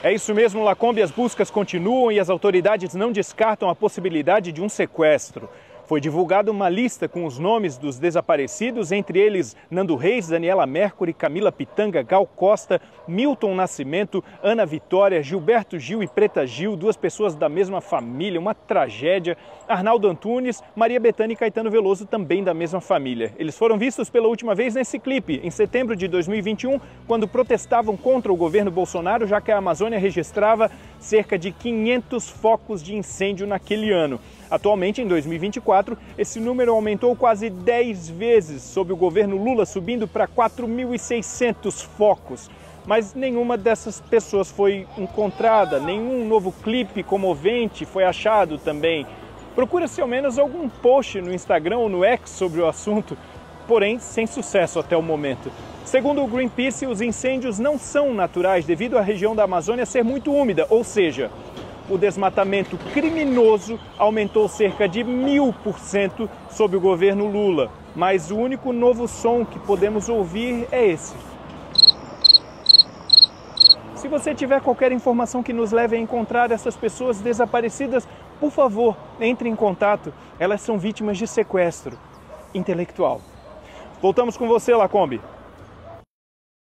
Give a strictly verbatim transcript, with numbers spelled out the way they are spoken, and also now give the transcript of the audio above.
É isso mesmo, La Combe, as buscas continuam e as autoridades não descartam a possibilidade de um sequestro. Foi divulgada uma lista com os nomes dos desaparecidos, entre eles Nando Reis, Daniela Mercury, Camila Pitanga, Gal Costa, Milton Nascimento, Ana Vitória, Gilberto Gil e Preta Gil, duas pessoas da mesma família, uma tragédia. Arnaldo Antunes, Maria Bethânia e Caetano Veloso, também da mesma família. Eles foram vistos pela última vez nesse clipe, em setembro de dois mil e vinte e um, quando protestavam contra o governo Bolsonaro, já que a Amazônia registrava cerca de quinhentos focos de incêndio naquele ano. Atualmente, em dois mil e vinte e quatro, esse número aumentou quase dez vezes, sob o governo Lula, subindo para quatro mil e seiscentos focos. Mas nenhuma dessas pessoas foi encontrada, nenhum novo clipe comovente foi achado também. Procura-se ao menos algum post no Instagram ou no X sobre o assunto, porém sem sucesso até o momento. Segundo o Greenpeace, os incêndios não são naturais devido à região da Amazônia ser muito úmida, ou seja, o desmatamento criminoso aumentou cerca de mil por cento sob o governo Lula. Mas o único novo som que podemos ouvir é esse. Se você tiver qualquer informação que nos leve a encontrar essas pessoas desaparecidas, por favor, entre em contato. Elas são vítimas de sequestro intelectual. Voltamos com você, La Combe.